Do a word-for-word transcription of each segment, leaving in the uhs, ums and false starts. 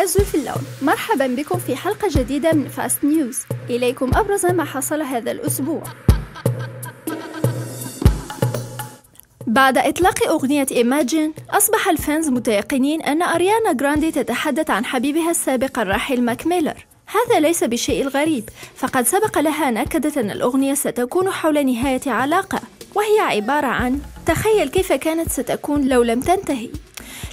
آزو في اللون. مرحبا بكم في حلقة جديدة من فاست نيوز، إليكم أبرز ما حصل هذا الأسبوع. بعد إطلاق أغنية Imagine، أصبح الفانز متيقنين أن أريانا جراندي تتحدث عن حبيبها السابق الراحل ماك ميلر. هذا ليس بالشيء الغريب، فقد سبق لها أن أكدت أن الأغنية ستكون حول نهاية علاقة، وهي عبارة عن تخيل كيف كانت ستكون لو لم تنتهي،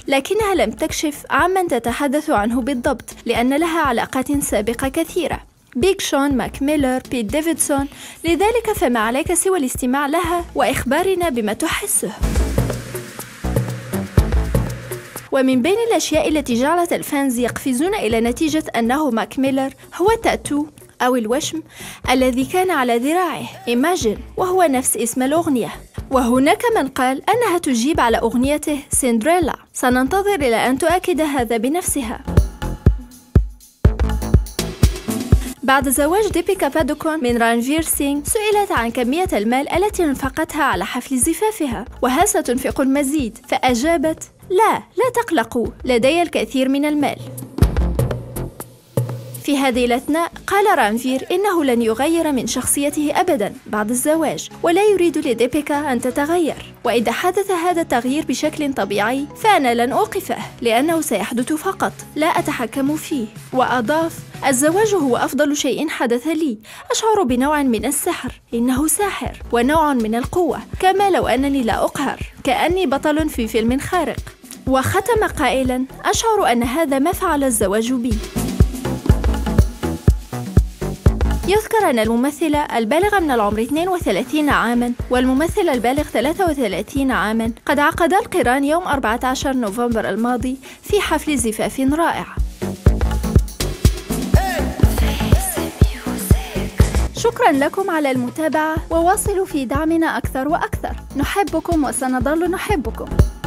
لكنها لم تكشف عمن تتحدث عنه بالضبط لأن لها علاقات سابقة كثيرة: بيج شون، ماك ميلر، بيت ديفيدسون. لذلك فما عليك سوى الاستماع لها وإخبارنا بما تحسه. ومن بين الأشياء التي جعلت الفانز يقفزون إلى نتيجة أنه ماك ميلر هو التاتو أو الوشم الذي كان على ذراعه Imagine، وهو نفس اسم الأغنية. وهناك من قال أنها تجيب على أغنيته سندريلا، سننتظر إلى أن تؤكد هذا بنفسها. بعد زواج ديبيكا بادوكون من رانفير سينغ، سئلت عن كمية المال التي انفقتها على حفل زفافها وهل ستنفق المزيد، فأجابت: لا لا تقلقوا، لدي الكثير من المال. في هذه الأثناء قال رانفير إنه لن يغير من شخصيته أبدا بعد الزواج، ولا يريد لديبيكا أن تتغير، وإذا حدث هذا التغيير بشكل طبيعي فأنا لن أوقفه لأنه سيحدث فقط، لا أتحكم فيه. وأضاف: الزواج هو أفضل شيء حدث لي، أشعر بنوع من السحر، إنه ساحر ونوع من القوة، كما لو أنني لا أقهر، كأني بطل في فيلم خارق. وختم قائلا: أشعر أن هذا ما فعل الزواج بي. يذكر أن الممثلة البالغة من العمر اثنين وثلاثين عاماً والممثل البالغ ثلاثة وثلاثين عاماً قد عقدا القران يوم أربعة عشر نوفمبر الماضي في حفل زفاف رائع. شكراً لكم على المتابعة، وواصلوا في دعمنا أكثر وأكثر، نحبكم وسنظل نحبكم.